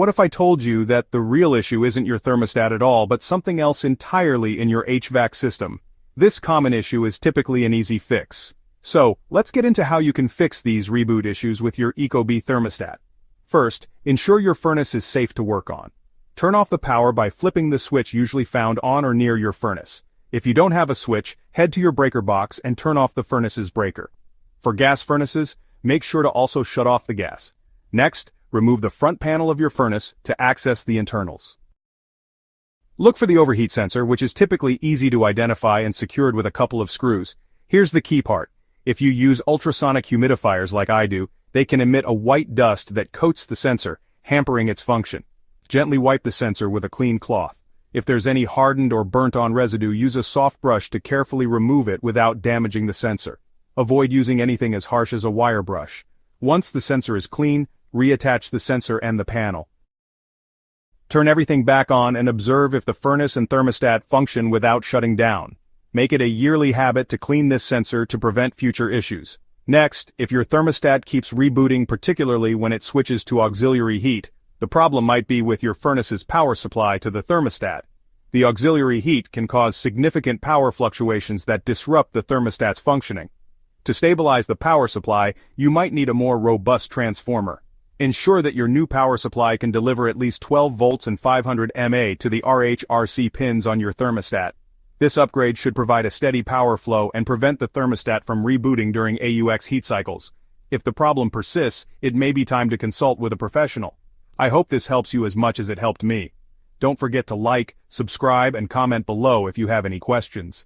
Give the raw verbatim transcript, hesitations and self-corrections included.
What if I told you that the real issue isn't your thermostat at all, but something else entirely in your H V A C system? This common issue is typically an easy fix. So, let's get into how you can fix these reboot issues with your Ecobee thermostat. First, ensure your furnace is safe to work on. Turn off the power by flipping the switch usually found on or near your furnace. If you don't have a switch, head to your breaker box and turn off the furnace's breaker. For gas furnaces, make sure to also shut off the gas. Next, remove the front panel of your furnace to access the internals. Look for the overheat sensor, which is typically easy to identify and secured with a couple of screws. Here's the key part. If you use ultrasonic humidifiers like I do, they can emit a white dust that coats the sensor, hampering its function. Gently wipe the sensor with a clean cloth. If there's any hardened or burnt-on residue, use a soft brush to carefully remove it without damaging the sensor. Avoid using anything as harsh as a wire brush. Once the sensor is clean, reattach the sensor and the panel. Turn everything back on and observe if the furnace and thermostat function without shutting down. Make it a yearly habit to clean this sensor to prevent future issues. Next, if your thermostat keeps rebooting, particularly when it switches to auxiliary heat, the problem might be with your furnace's power supply to the thermostat. The auxiliary heat can cause significant power fluctuations that disrupt the thermostat's functioning. To stabilize the power supply, you might need a more robust transformer. Ensure that your new power supply can deliver at least twelve volts and five hundred milliamps to the R H R C pins on your thermostat. This upgrade should provide a steady power flow and prevent the thermostat from rebooting during A U X heat cycles. If the problem persists, it may be time to consult with a professional. I hope this helps you as much as it helped me. Don't forget to like, subscribe, and comment below if you have any questions.